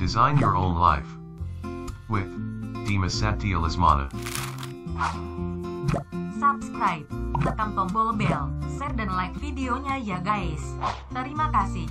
Design Your Own Life with Dimas Satya Lismana. Subscribe, tekan tombol bell, share dan like videonya ya guys. Terima kasih.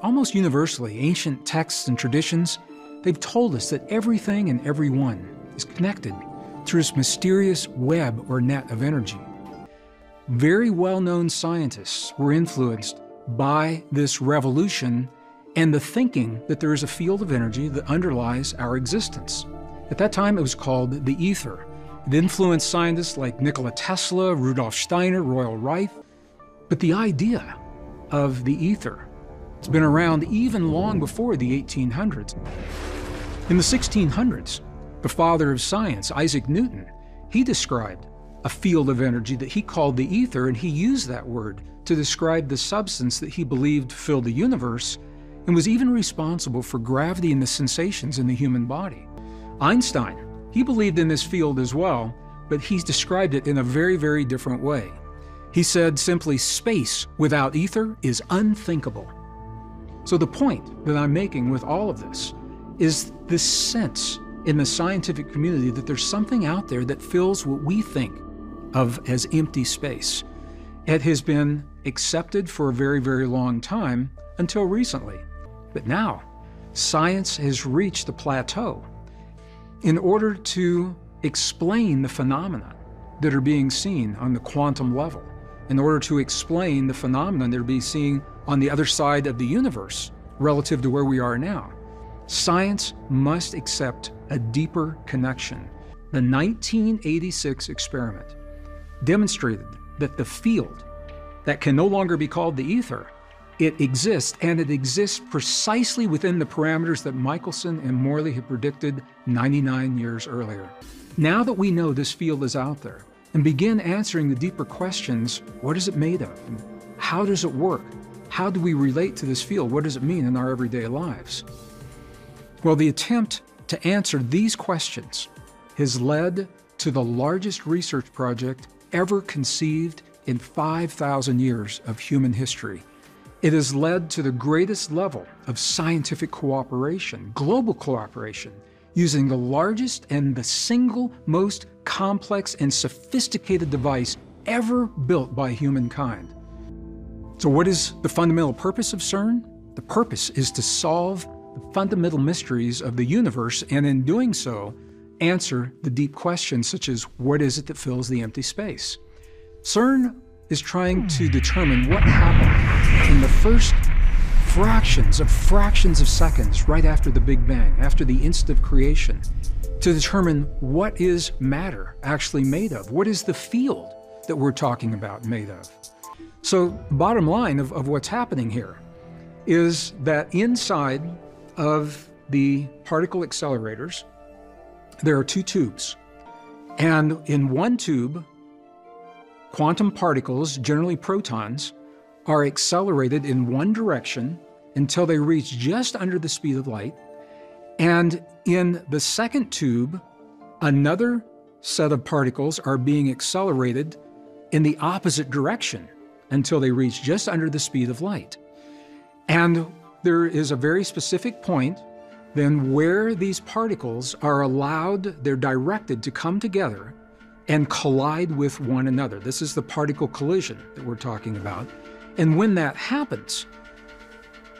Almost universally, ancient texts and traditions, they've told us that everything and everyone is connected through this mysterious web or net of energy. Very well-known scientists were influenced by this revolution and the thinking that there is a field of energy that underlies our existence. At that time, it was called the ether. It influenced scientists like Nikola Tesla, Rudolf Steiner, Royal Rife. But the idea of the ether, it's been around even long before the 1800s. In the 1600s, the father of science, Isaac Newton, he described a field of energy that he called the ether, and he used that word to describe the substance that he believed filled the universe and was even responsible for gravity and the sensations in the human body. Einstein, he believed in this field as well, but he's described it in a very, very different way. He said simply, space without ether is unthinkable. So the point that I'm making with all of this is this sense in the scientific community that there's something out there that fills what we think of as empty space. It has been accepted for a very, very long time until recently. But now, science has reached a plateau. In order to explain the phenomena that are being seen on the quantum level, in order to explain the phenomena that are being seen on the other side of the universe relative to where we are now, science must accept a deeper connection. The 1986 experiment demonstrated that the field that can no longer be called the ether, it exists, and it exists precisely within the parameters that Michelson and Morley had predicted 99 years earlier. Now that we know this field is out there and begin answering the deeper questions, what is it made of? How does it work? How do we relate to this field? What does it mean in our everyday lives? Well, the attempt to answer these questions has led to the largest research project ever conceived in 5,000 years of human history. It has led to the greatest level of scientific cooperation, global cooperation, using the largest and the single most complex and sophisticated device ever built by humankind. So what is the fundamental purpose of CERN? The purpose is to solve the fundamental mysteries of the universe, and in doing so, answer the deep questions such as, what is it that fills the empty space? CERN is trying to determine what happened in the first fractions of seconds right after the Big Bang, after the instant of creation, to determine what is matter actually made of? What is the field that we're talking about made of? So bottom line of what's happening here is that inside of the particle accelerators, there are two tubes. And in one tube, quantum particles, generally protons, are accelerated in one direction until they reach just under the speed of light. And in the second tube, another set of particles are being accelerated in the opposite direction until they reach just under the speed of light. And there is a very specific point then where these particles are allowed, they're directed to come together and collide with one another. This is the particle collision that we're talking about. And when that happens,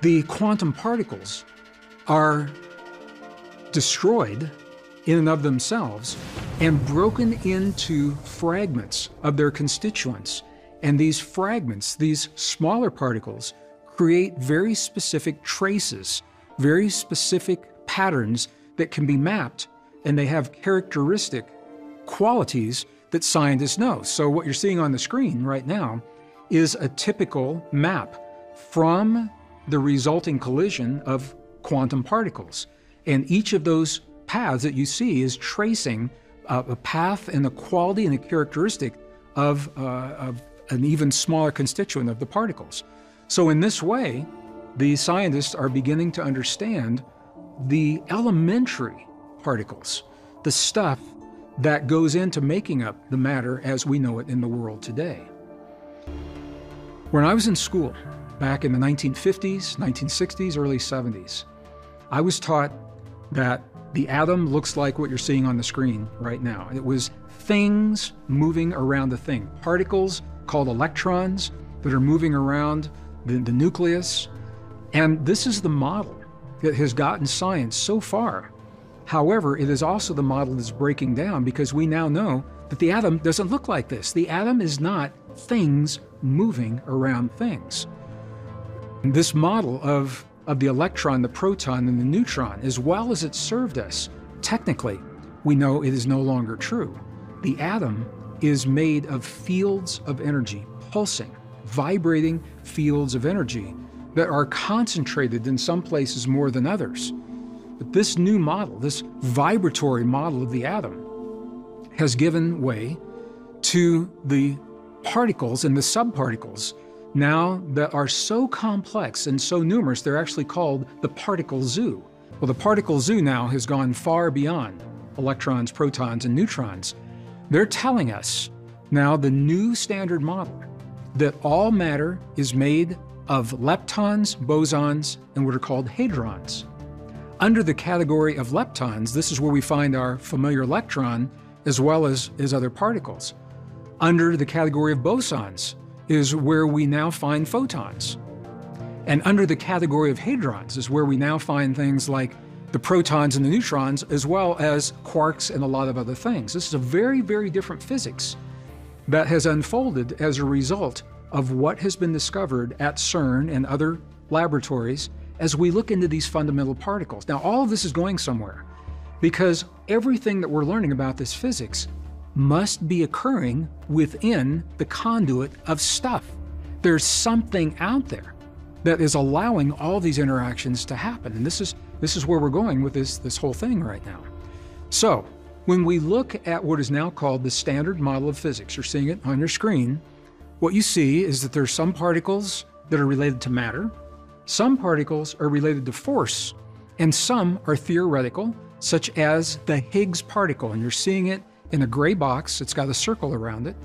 the quantum particles are destroyed in and of themselves and broken into fragments of their constituents. And these fragments, these smaller particles, create very specific traces, very specific patterns that can be mapped, and they have characteristic qualities that scientists know. So what you're seeing on the screen right now is a typical map from the resulting collision of quantum particles. And each of those paths that you see is tracing a path and a quality and a characteristic of an even smaller constituent of the particles. So in this way, the scientists are beginning to understand the elementary particles, the stuff that goes into making up the matter as we know it in the world today. When I was in school, back in the 1950s, 1960s, early 70s. I was taught that the atom looks like what you're seeing on the screen right now. It was things moving around the thing, particles called electrons that are moving around the nucleus. And this is the model that has gotten science so far. However, it is also the model that's breaking down, because we now know that the atom doesn't look like this. The atom is not things moving around things. And this model of the electron, the proton, and the neutron, as well as it served us, technically, we know it is no longer true. The atom is made of fields of energy, pulsing, vibrating fields of energy that are concentrated in some places more than others. But this new model, this vibratory model of the atom, has given way to the particles and the subparticles now that are so complex and so numerous, they're actually called the particle zoo. Well, the particle zoo now has gone far beyond electrons, protons, and neutrons. They're telling us now the new standard model that all matter is made of leptons, bosons, and what are called hadrons. Under the category of leptons, this is where we find our familiar electron as well as other particles. Under the category of bosons is where we now find photons. And under the category of hadrons is where we now find things like the protons and the neutrons, as well as quarks and a lot of other things. This is a very, very different physics that has unfolded as a result of what has been discovered at CERN and other laboratories as we look into these fundamental particles. Now, all of this is going somewhere, because everything that we're learning about this physics must be occurring within the conduit of stuff. There's something out there that is allowing all these interactions to happen. And this is where we're going with this whole thing right now. So when we look at what is now called the standard model of physics, you're seeing it on your screen, what you see is that there's some particles that are related to matter, some particles are related to force, and some are theoretical, such as the Higgs particle. And you're seeing it in a gray box. It's got a circle around it.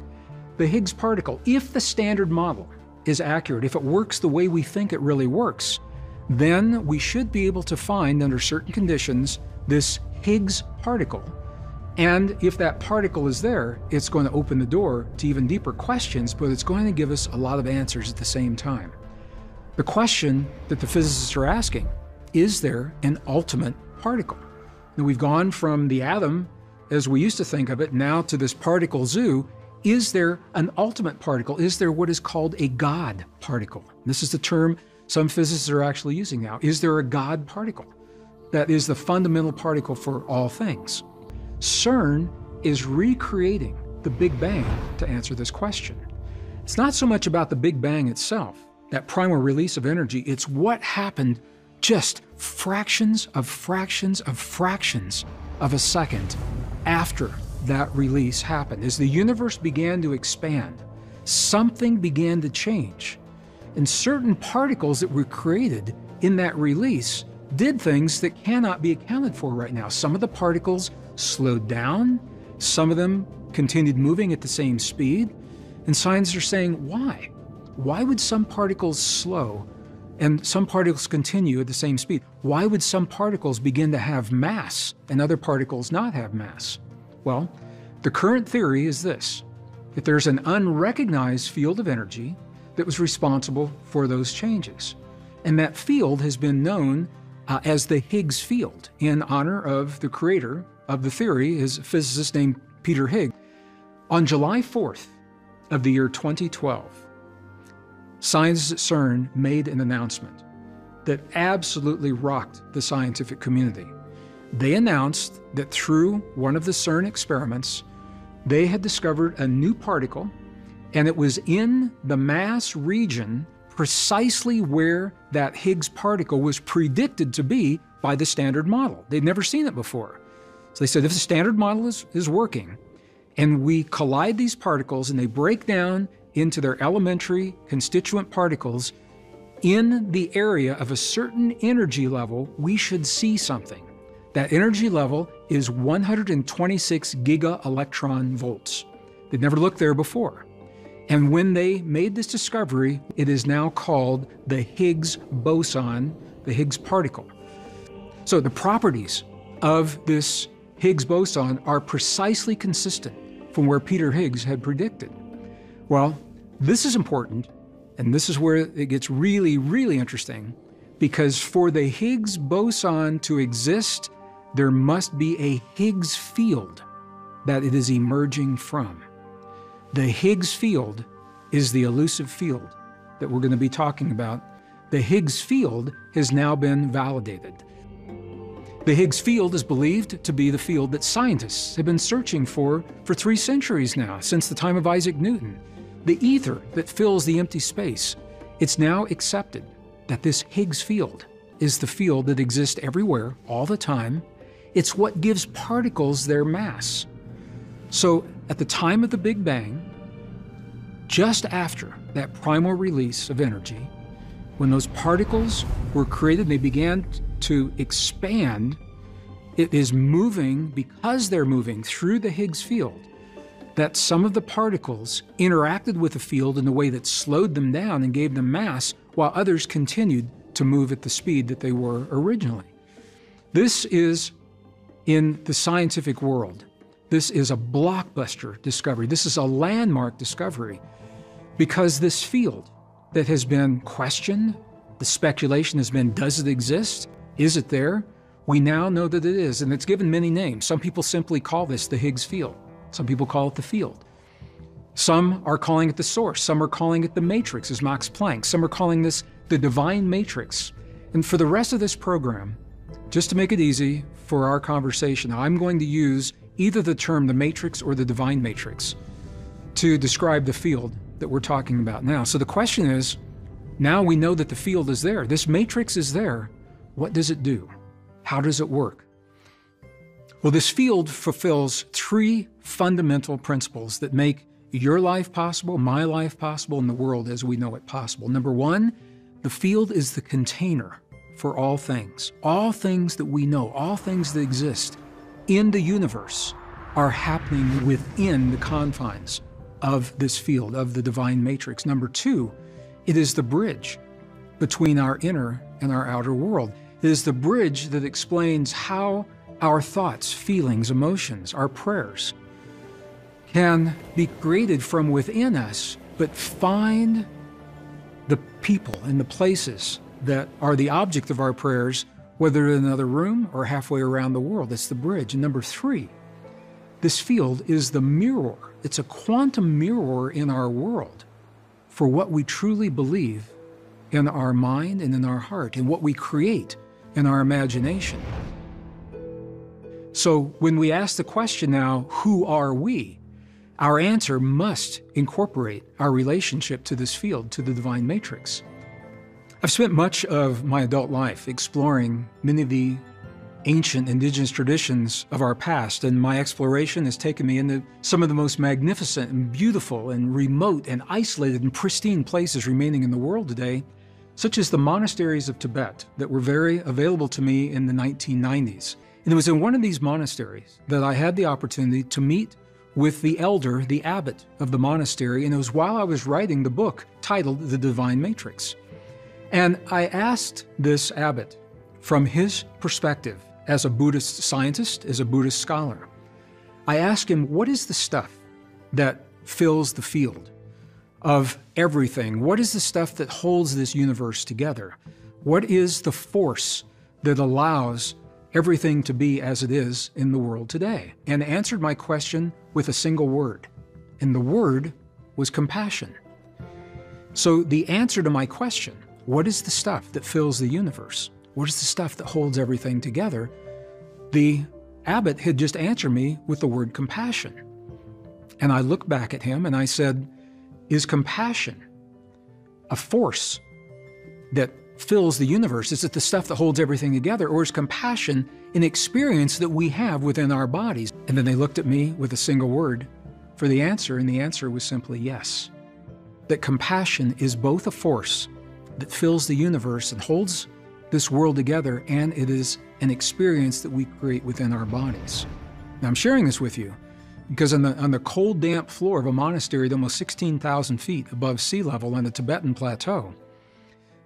The Higgs particle, if the standard model is accurate, if it works the way we think it really works, then we should be able to find, under certain conditions, this Higgs particle. And if that particle is there, it's going to open the door to even deeper questions, but it's going to give us a lot of answers at the same time. The question that the physicists are asking, is there an ultimate particle? Now, we've gone from the atom, as we used to think of it, now to this particle zoo. Is there an ultimate particle? Is there what is called a God particle? This is the term some physicists are actually using now. Is there a God particle? That is the fundamental particle for all things. CERN is recreating the Big Bang to answer this question. It's not so much about the Big Bang itself, that primal release of energy, it's what happened just fractions of a second after that release happened. As the universe began to expand, something began to change. And certain particles that were created in that release did things that cannot be accounted for right now. Some of the particles slowed down, some of them continued moving at the same speed, and scientists are saying, why? Why would some particles slow and some particles continue at the same speed? Why would some particles begin to have mass and other particles not have mass? Well, the current theory is this, that there's an unrecognized field of energy that was responsible for those changes. And that field has been known as the Higgs field, in honor of the creator of the theory, is a physicist named Peter Higgs. On July 4th of the year 2012, scientists at CERN made an announcement that absolutely rocked the scientific community. They announced that through one of the CERN experiments, they had discovered a new particle, and it was in the mass region precisely where that Higgs particle was predicted to be by the standard model. They'd never seen it before. So they said, if the standard model is working, and we collide these particles and they break down into their elementary constituent particles in the area of a certain energy level, we should see something. That energy level is 126 giga electron volts. They'd never looked there before. And when they made this discovery, it is now called the Higgs boson, the Higgs particle. So the properties of this Higgs boson are precisely consistent from where Peter Higgs had predicted. Well, this is important, and this is where it gets really, really interesting, because for the Higgs boson to exist, there must be a Higgs field that it is emerging from. The Higgs field is the elusive field that we're going to be talking about. The Higgs field has now been validated. The Higgs field is believed to be the field that scientists have been searching for 3 centuries now, since the time of Isaac Newton. The ether that fills the empty space. It's now accepted that this Higgs field is the field that exists everywhere, all the time. It's what gives particles their mass. So at the time of the Big Bang, just after that primal release of energy, when those particles were created and they began to expand, it is moving, because they're moving through the Higgs field, that some of the particles interacted with the field in a way that slowed them down and gave them mass, while others continued to move at the speed that they were originally. This is, in the scientific world, this is a blockbuster discovery. This is a landmark discovery, because this field that has been questioned, the speculation has been, does it exist? Is it there? We now know that it is, and it's given many names. Some people simply call this the Higgs field. Some people call it the field. Some are calling it the source. Some are calling it the matrix, as Max Planck. Some are calling this the divine matrix. And for the rest of this program, just to make it easy for our conversation, I'm going to use either the term the matrix or the divine matrix to describe the field that we're talking about now. So the question is, now we know that the field is there. This matrix is there. What does it do? How does it work? Well, this field fulfills 3 fundamental principles that make your life possible, my life possible, and the world as we know it possible. Number 1, the field is the container for all things that we know, all things that exist in the universe are happening within the confines of this field, of the divine matrix. Number 2, it is the bridge between our inner and our outer world. It is the bridge that explains how our thoughts, feelings, emotions, our prayers can be created from within us, but find the people and the places that are the object of our prayers, whether in another room or halfway around the world. It's the bridge. And number 3, this field is the mirror. It's a quantum mirror in our world for what we truly believe in our mind and in our heart, and what we create in our imagination. So when we ask the question now, who are we? Our answer must incorporate our relationship to this field, to the divine matrix. I've spent much of my adult life exploring many of the ancient indigenous traditions of our past, and my exploration has taken me into some of the most magnificent and beautiful and remote and isolated and pristine places remaining in the world today, such as the monasteries of Tibet that were very available to me in the 1990s. And it was in one of these monasteries that I had the opportunity to meet with the elder, the abbot of the monastery, and it was while I was writing the book titled The Divine Matrix. And I asked this abbot, from his perspective as a Buddhist scientist, as a Buddhist scholar, I asked him, what is the stuff that fills the field of everything? What is the stuff that holds this universe together? What is the force that allows everything to be as it is in the world today? And answered my question with a single word. And the word was compassion. So the answer to my question, what is the stuff that fills the universe? What is the stuff that holds everything together? The abbot had just answered me with the word compassion. And I looked back at him and I said, is compassion a force that fills the universe? Is it the stuff that holds everything together? Or is compassion an experience that we have within our bodies? And then they looked at me with a single word for the answer, and the answer was simply yes. That compassion is both a force that fills the universe and holds this world together, and it is an experience that we create within our bodies. Now, I'm sharing this with you Because on the cold, damp floor of a monastery at almost 16,000 feet above sea level on the Tibetan plateau,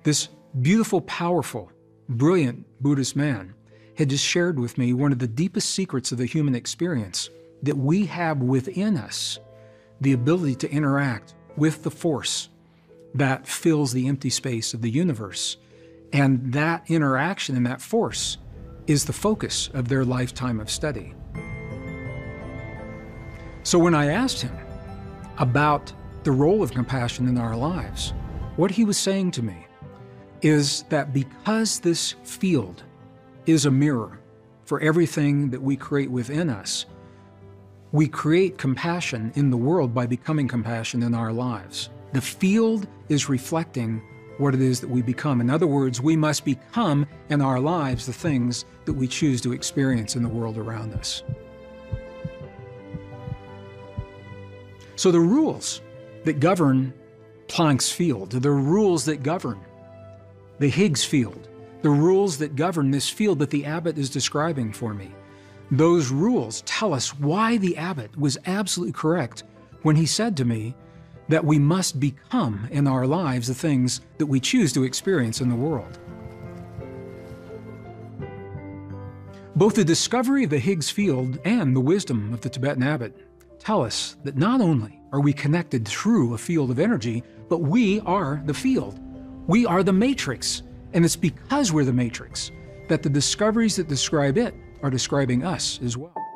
this beautiful, powerful, brilliant Buddhist man had just shared with me one of the deepest secrets of the human experience, that we have within us the ability to interact with the force that fills the empty space of the universe. And that interaction and that force is the focus of their lifetime of study. So when I asked him about the role of compassion in our lives, what he was saying to me is that because this field is a mirror for everything that we create within us, we create compassion in the world by becoming compassion in our lives. The field is reflecting what it is that we become. In other words, we must become in our lives the things that we choose to experience in the world around us. So the rules that govern Planck's field, the rules that govern the Higgs field, the rules that govern this field that the abbot is describing for me, those rules tell us why the abbot was absolutely correct when he said to me that we must become in our lives the things that we choose to experience in the world. Both the discovery of the Higgs field and the wisdom of the Tibetan abbot tell us that not only are we connected through a field of energy, but we are the field. We are the matrix, and it's because we're the matrix that the discoveries that describe it are describing us as well.